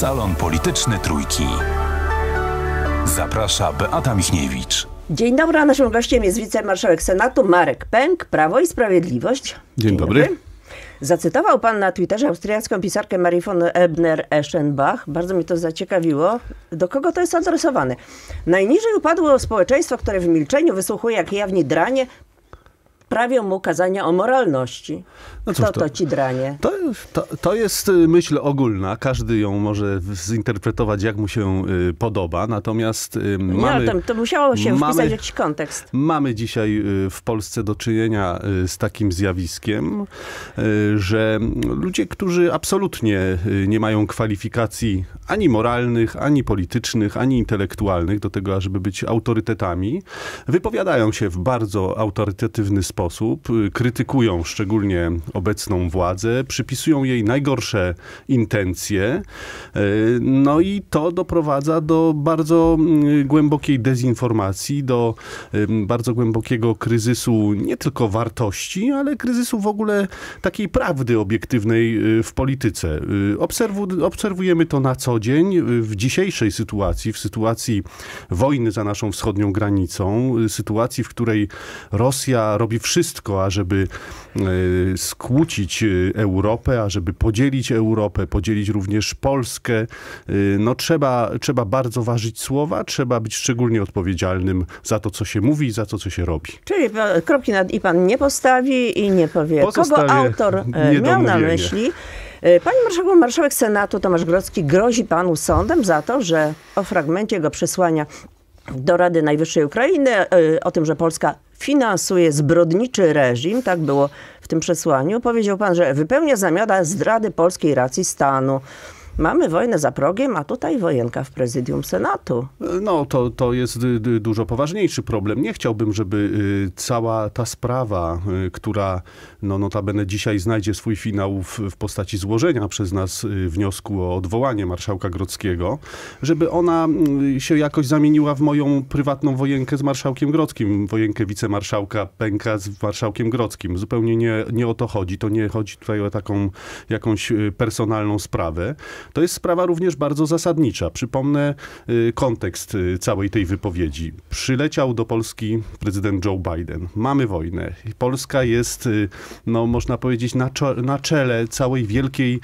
Salon Polityczny Trójki. Zaprasza Beata Michniewicz. Dzień dobry, a naszym gościem jest wicemarszałek Senatu Marek Pęk, Prawo i Sprawiedliwość. Dzień dobry. Zacytował pan na Twitterze austriacką pisarkę Marie von Ebner-Eschenbach. Bardzo mnie to zaciekawiło. Do kogo to jest adresowane? Najniżej upadło społeczeństwo, które w milczeniu wysłuchuje, jak jawni dranie prawią mu kazania o moralności. No cóż, Kto to ci dranie? To jest myśl ogólna. Każdy ją może zinterpretować, jak mu się podoba. Natomiast to musiało się wpisać w jakiś kontekst. Mamy dzisiaj w Polsce do czynienia z takim zjawiskiem, że ludzie, którzy absolutnie nie mają kwalifikacji ani moralnych, ani politycznych, ani intelektualnych do tego, ażeby być autorytetami, wypowiadają się w bardzo autorytatywny sposób, krytykują szczególnie obecną władzę, przypisują jej najgorsze intencje, no i to doprowadza do bardzo głębokiej dezinformacji, do bardzo głębokiego kryzysu nie tylko wartości, ale kryzysu w ogóle takiej prawdy obiektywnej w polityce. Obserwujemy to na co dzień w dzisiejszej sytuacji, w sytuacji wojny za naszą wschodnią granicą, sytuacji, w której Rosja robi wszystko, ażeby skłócić Europę, ażeby podzielić Europę, podzielić również Polskę. No trzeba bardzo ważyć słowa, trzeba być szczególnie odpowiedzialnym za to, co się mówi i za to, co się robi. Czyli kropki nad i pan nie postawi i nie powie, kogo autor miał na myśli. Panie marszałku, marszałek Senatu Tomasz Grodzki grozi panu sądem za to, że o fragmencie jego przesłania do Rady Najwyższej Ukrainy, o tym, że Polska finansuje zbrodniczy reżim, tak było w tym przesłaniu, powiedział pan, że wypełnia zamiana zdrady polskiej racji stanu. Mamy wojnę za progiem, a tutaj wojenka w prezydium Senatu. No to jest dużo poważniejszy problem. Nie chciałbym, żeby cała ta sprawa, która no notabene dzisiaj znajdzie swój finał w postaci złożenia przez nas wniosku o odwołanie marszałka Grodzkiego, żeby ona się jakoś zamieniła w moją prywatną wojenkę z marszałkiem Grodzkim, wojenkę wicemarszałka Pęka z marszałkiem Grodzkim. Zupełnie nie o to chodzi. To nie chodzi tutaj o taką jakąś personalną sprawę. To jest sprawa również bardzo zasadnicza. Przypomnę kontekst całej tej wypowiedzi. Przyleciał do Polski prezydent Joe Biden. Mamy wojnę. Polska jest, no, można powiedzieć, na czele całej wielkiej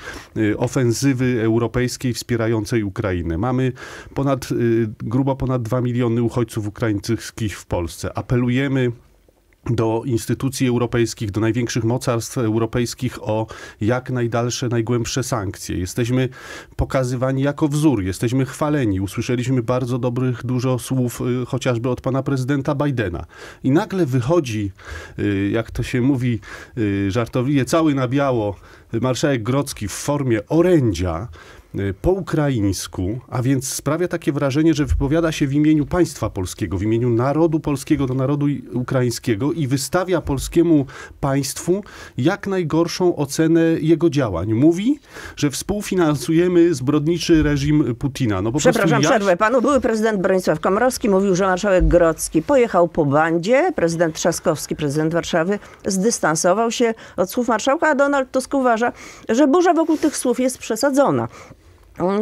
ofensywy europejskiej wspierającej Ukrainę. Mamy grubo ponad 2 miliony uchodźców ukraińskich w Polsce. Apelujemy do instytucji europejskich, do największych mocarstw europejskich o jak najdalsze, najgłębsze sankcje. Jesteśmy pokazywani jako wzór, jesteśmy chwaleni. Usłyszeliśmy bardzo dobrych, dużo słów chociażby od pana prezydenta Bidena. I nagle wychodzi, jak to się mówi żartobliwie, cały na biało marszałek Grodzki w formie orędzia, po ukraińsku, a więc sprawia takie wrażenie, że wypowiada się w imieniu państwa polskiego, w imieniu narodu polskiego do narodu ukraińskiego i wystawia polskiemu państwu jak najgorszą ocenę jego działań. Mówi, że współfinansujemy zbrodniczy reżim Putina. No, przepraszam, przerwę panu. Były prezydent Bronisław Komorowski mówił, że marszałek Grodzki pojechał po bandzie. Prezydent Trzaskowski, prezydent Warszawy, zdystansował się od słów marszałka, a Donald Tusk uważa, że burza wokół tych słów jest przesadzona.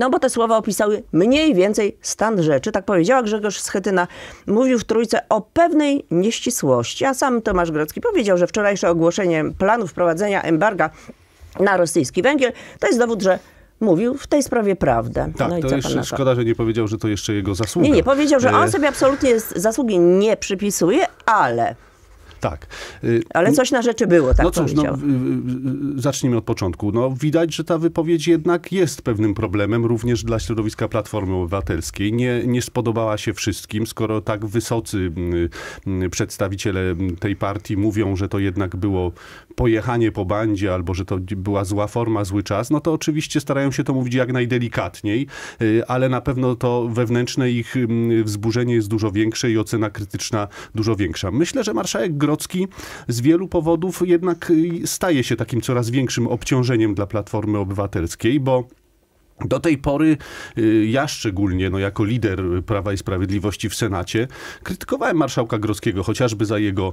No bo te słowa opisały mniej więcej stan rzeczy. Tak powiedziała Grzegorz Schetyna. Mówił w Trójce o pewnej nieścisłości. A sam Tomasz Grodzki powiedział, że wczorajsze ogłoszenie planu wprowadzenia embarga na rosyjski węgiel to jest dowód, że mówił w tej sprawie prawdę. Tak, no i to jeszcze szkoda, że nie powiedział, że to jeszcze jego zasługa. Nie, powiedział, że on sobie absolutnie zasługi nie przypisuje, ale... Tak. Ale coś na rzeczy było, tak powiedział. Zacznijmy od początku. No, widać, że ta wypowiedź jednak jest pewnym problemem również dla środowiska Platformy Obywatelskiej. Nie spodobała się wszystkim, skoro tak wysocy przedstawiciele tej partii mówią, że to jednak było pojechanie po bandzie, albo że to była zła forma, zły czas, no to oczywiście starają się to mówić jak najdelikatniej, ale na pewno to wewnętrzne ich wzburzenie jest dużo większe i ocena krytyczna dużo większa. Myślę, że marszałek Grodzki z wielu powodów jednak staje się takim coraz większym obciążeniem dla Platformy Obywatelskiej, bo Do tej pory ja szczególnie, no jako lider Prawa i Sprawiedliwości w Senacie, krytykowałem marszałka Grodzkiego, chociażby za jego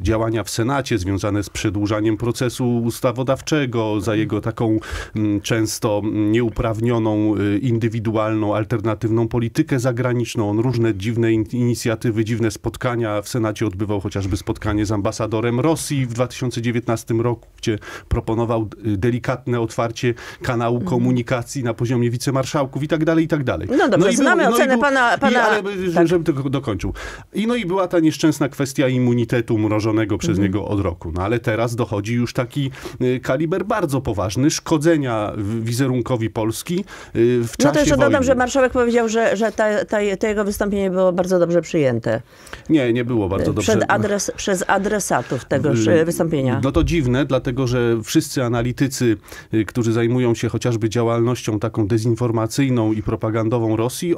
działania w Senacie związane z przedłużaniem procesu ustawodawczego, za jego taką często nieuprawnioną, indywidualną, alternatywną politykę zagraniczną. On różne dziwne inicjatywy, dziwne spotkania w Senacie odbywał, chociażby spotkanie z ambasadorem Rosji w 2019 roku, gdzie proponował delikatne otwarcie kanału komunikacji na poziomie wicemarszałków i tak dalej, i tak dalej. No dobrze, znamy ocenę pana... Ale żebym tylko dokończył. I była ta nieszczęsna kwestia immunitetu mrożonego przez niego od roku. No ale teraz dochodzi już taki kaliber bardzo poważny szkodzenia wizerunkowi Polski w czasie wojny. No to jeszcze dodam, że marszałek powiedział, że to jego wystąpienie było bardzo dobrze przyjęte. Nie było bardzo dobrze. Przez adresatów tegoż wystąpienia. No to dziwne, dlatego że wszyscy analitycy, którzy zajmują się chociażby działalnością taką dezinformacyjną i propagandową Rosji,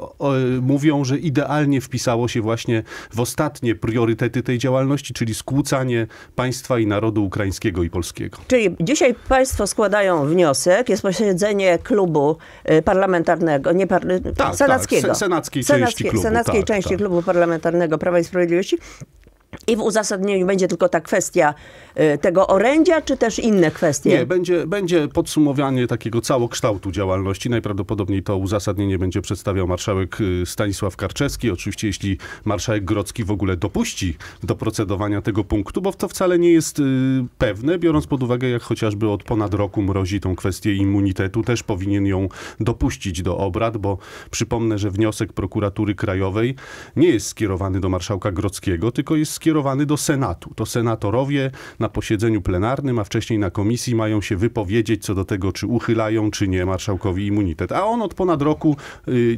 mówią, że idealnie wpisało się właśnie w ostatnie priorytety tej działalności, czyli skłócanie państwa i narodu ukraińskiego i polskiego. Czyli dzisiaj państwo składają wniosek, jest posiedzenie klubu parlamentarnego, senackiego. Senackiej części klubu parlamentarnego Prawa i Sprawiedliwości. I w uzasadnieniu będzie tylko ta kwestia tego orędzia, czy też inne kwestie? Nie, będzie podsumowanie takiego całokształtu działalności. Najprawdopodobniej to uzasadnienie będzie przedstawiał marszałek Stanisław Karczewski. Oczywiście, jeśli marszałek Grodzki w ogóle dopuści do procedowania tego punktu, bo to wcale nie jest pewne, biorąc pod uwagę, jak chociażby od ponad roku mrozi tą kwestię immunitetu, też powinien ją dopuścić do obrad, bo przypomnę, że wniosek Prokuratury Krajowej nie jest skierowany do marszałka Grodzkiego, tylko jest skierowany do Senatu. To senatorowie na posiedzeniu plenarnym, a wcześniej na komisji mają się wypowiedzieć co do tego, czy uchylają, czy nie marszałkowi immunitet. A on od ponad roku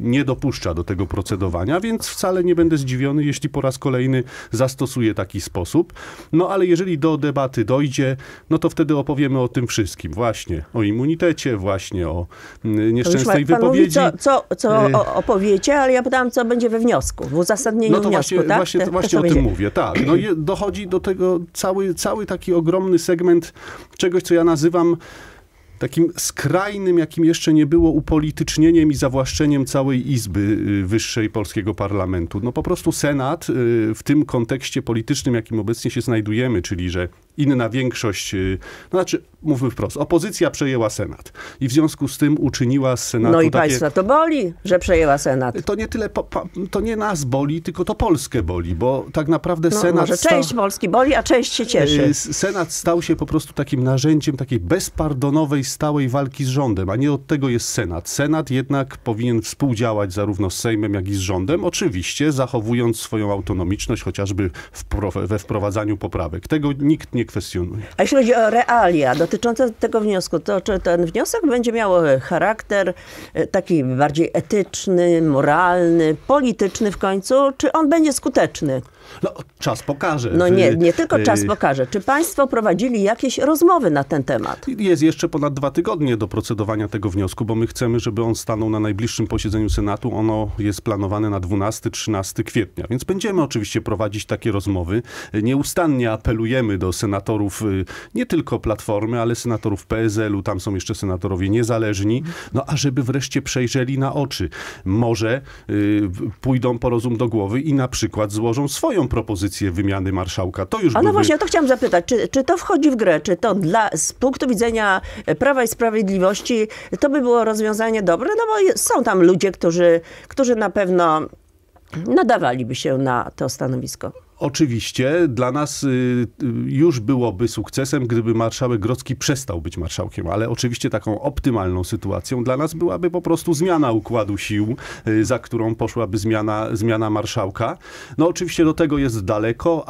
nie dopuszcza do tego procedowania, więc wcale nie będę zdziwiony, jeśli po raz kolejny zastosuje taki sposób. No ale jeżeli do debaty dojdzie, no to wtedy opowiemy o tym wszystkim. Właśnie o immunitecie, właśnie o nieszczęsnej wypowiedzi. Pan mówi, co opowiecie, ale ja pytałam, co będzie we wniosku, w uzasadnieniu wniosku. No to wniosku, właśnie o tym mówię. Tak, no dochodzi do tego cały taki ogromny segment czegoś, co ja nazywam takim skrajnym, jakim jeszcze nie było, upolitycznieniem i zawłaszczeniem całej Izby Wyższej polskiego parlamentu. No po prostu Senat w tym kontekście politycznym, jakim obecnie się znajdujemy, czyli że inna większość, mówmy wprost, opozycja przejęła Senat i w związku z tym uczyniła z Senatu takie... No i państwa to boli, że przejęła Senat. To nie tyle, to nie nas boli, tylko to Polskę boli, bo tak naprawdę Senat... Może część Polski boli, a część się cieszy. Senat stał się po prostu takim narzędziem takiej bezpardonowej, stałej walki z rządem, a nie od tego jest Senat. Senat jednak powinien współdziałać zarówno z Sejmem, jak i z rządem, oczywiście zachowując swoją autonomiczność, chociażby we wprowadzaniu poprawek. Tego nikt nie kwestionuje. A jeśli chodzi o realia dotyczące tego wniosku, to czy ten wniosek będzie miał charakter taki bardziej etyczny, moralny, polityczny w końcu, czy on będzie skuteczny? No, czas pokaże. No nie tylko czas pokaże. Czy państwo prowadzili jakieś rozmowy na ten temat? Jest jeszcze ponad 2 tygodnie do procedowania tego wniosku, bo my chcemy, żeby on stanął na najbliższym posiedzeniu Senatu. Ono jest planowane na 12-13 kwietnia, więc będziemy oczywiście prowadzić takie rozmowy. Nieustannie apelujemy do senatorów nie tylko Platformy, ale senatorów PSL-u, tam są jeszcze senatorowie niezależni, no a żeby wreszcie przejrzeli na oczy. Może pójdą po rozum do głowy i na przykład złożą swoją propozycję wymiany marszałka. To już byłby... właśnie, to chciałam zapytać, czy to wchodzi w grę, czy to z punktu widzenia Prawa i Sprawiedliwości to by było rozwiązanie dobre, no bo są tam ludzie, którzy na pewno nadawaliby się na to stanowisko. Oczywiście dla nas już byłoby sukcesem, gdyby marszałek Grodzki przestał być marszałkiem, ale oczywiście taką optymalną sytuacją dla nas byłaby po prostu zmiana układu sił, za którą poszłaby zmiana marszałka. No oczywiście do tego jest daleko,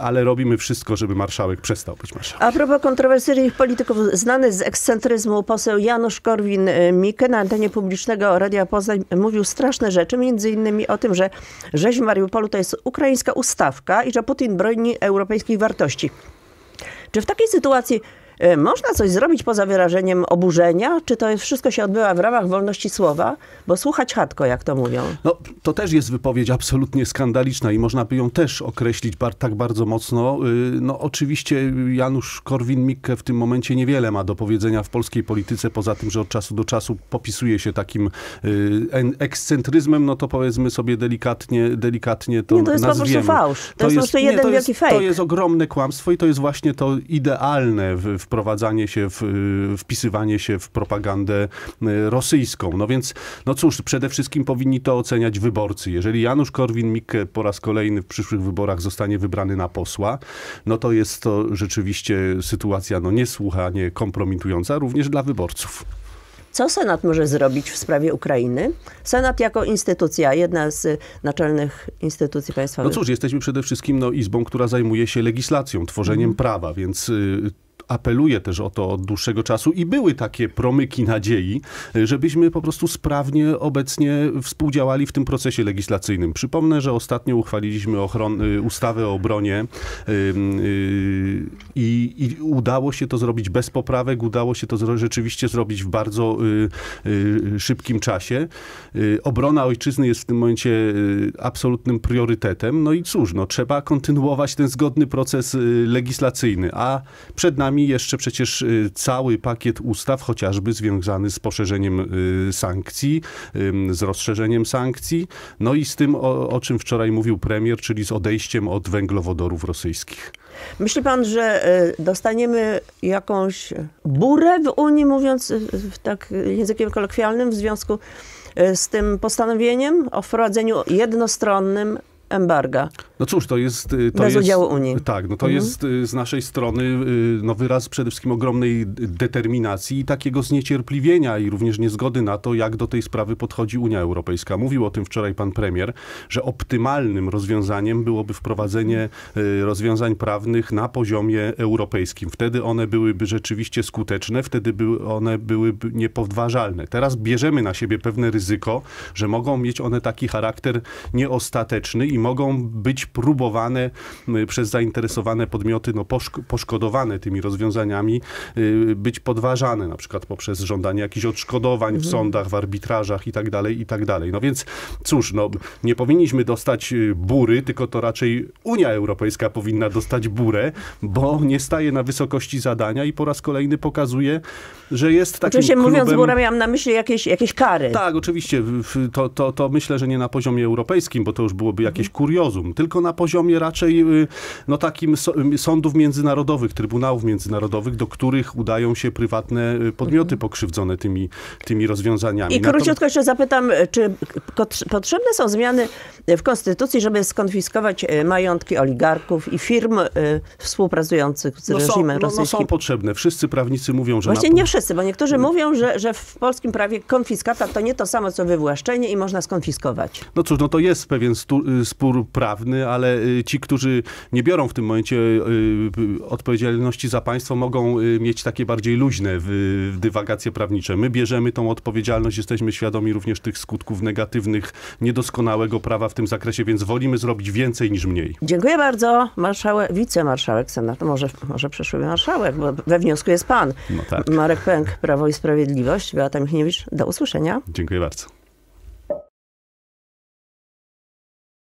ale robimy wszystko, żeby marszałek przestał być marszałkiem. A propos kontrowersyjnych polityków, znany z ekscentryzmu poseł Janusz Korwin-Mikke na antenie publicznego Radia Poznań mówił straszne rzeczy, między innymi o tym, że rzeź w Mariupolu to jest ukraińska ustawka i że Putin broni europejskich wartości. Czy w takiej sytuacji Można coś zrobić poza wyrażeniem oburzenia? Czy to wszystko się odbywa w ramach wolności słowa? Bo słuchać chatko, jak to mówią. No, to też jest wypowiedź absolutnie skandaliczna i można by ją też określić tak bardzo mocno. No, oczywiście Janusz Korwin-Mikke w tym momencie niewiele ma do powiedzenia w polskiej polityce, poza tym, że od czasu do czasu popisuje się takim ekscentryzmem, no to powiedzmy sobie delikatnie to nazwiemy. To jest po prostu fałsz. To jest po prostu jeden wielki fake. To jest ogromne kłamstwo i to jest właśnie to idealne wprowadzanie się, wpisywanie się w propagandę rosyjską. No więc, no cóż, przede wszystkim powinni to oceniać wyborcy. Jeżeli Janusz Korwin-Mikke po raz kolejny w przyszłych wyborach zostanie wybrany na posła, no to jest to rzeczywiście sytuacja niesłychanie kompromitująca również dla wyborców. Co Senat może zrobić w sprawie Ukrainy? Senat jako instytucja, jedna z naczelnych instytucji państwowych. No cóż, jesteśmy przede wszystkim izbą, która zajmuje się legislacją, tworzeniem prawa, więc... Apeluję też o to od dłuższego czasu i były takie promyki nadziei, żebyśmy po prostu sprawnie obecnie współdziałali w tym procesie legislacyjnym. Przypomnę, że ostatnio uchwaliliśmy ustawę o obronie i udało się to zrobić bez poprawek, udało się to rzeczywiście zrobić w bardzo szybkim czasie. Obrona ojczyzny jest w tym momencie absolutnym priorytetem. No i cóż, trzeba kontynuować ten zgodny proces legislacyjny, a przed nami jeszcze przecież cały pakiet ustaw, chociażby związany z poszerzeniem sankcji, z rozszerzeniem sankcji, no i z tym, o czym wczoraj mówił premier, czyli z odejściem od węglowodorów rosyjskich. Myśli pan, że dostaniemy jakąś burę w Unii, mówiąc tak językiem kolokwialnym, w związku z tym postanowieniem o wprowadzeniu jednostronnym embarga? No cóż, bez udziału Unii. Tak, no to jest z naszej strony wyraz przede wszystkim ogromnej determinacji i takiego zniecierpliwienia i również niezgody na to, jak do tej sprawy podchodzi Unia Europejska. Mówił o tym wczoraj pan premier, że optymalnym rozwiązaniem byłoby wprowadzenie rozwiązań prawnych na poziomie europejskim. Wtedy one byłyby rzeczywiście skuteczne, wtedy one byłyby niepodważalne. Teraz bierzemy na siebie pewne ryzyko, że mogą mieć one taki charakter nieostateczny i mogą być próbowane przez zainteresowane podmioty, poszkodowane tymi rozwiązaniami, być podważane, na przykład poprzez żądanie jakichś odszkodowań w sądach, w arbitrażach i tak dalej, i tak dalej. No więc cóż, nie powinniśmy dostać bury, tylko to raczej Unia Europejska powinna dostać burę, bo nie staje na wysokości zadania i po raz kolejny pokazuje, że jest takim oczywiście klubem... mówiąc burę, miałam na myśli jakieś kary. Tak, oczywiście. To myślę, że nie na poziomie europejskim, bo to już byłoby jakieś kuriozum, tylko na poziomie raczej takim sądów międzynarodowych, trybunałów międzynarodowych, do których udają się prywatne podmioty pokrzywdzone tymi rozwiązaniami. I króciutko jeszcze zapytam, czy potrzebne są zmiany w Konstytucji, żeby skonfiskować majątki oligarchów i firm współpracujących z reżimem rosyjskim? Są potrzebne. Wszyscy prawnicy mówią, że... Właśnie nie wszyscy, bo niektórzy mówią, że w polskim prawie konfiskata to nie to samo, co wywłaszczenie i można skonfiskować. No cóż, to jest pewien spór prawny, ale ci, którzy nie biorą w tym momencie odpowiedzialności za państwo, mogą mieć takie bardziej luźne dywagacje prawnicze. My bierzemy tą odpowiedzialność, jesteśmy świadomi również tych skutków negatywnych, niedoskonałego prawa w tym zakresie, więc wolimy zrobić więcej niż mniej. Dziękuję bardzo. Wicemarszałek Senatu, może przyszły marszałek, bo we wniosku jest pan. No tak. Marek Pęk, Prawo i Sprawiedliwość, Beata Michniewicz. Do usłyszenia. Dziękuję bardzo.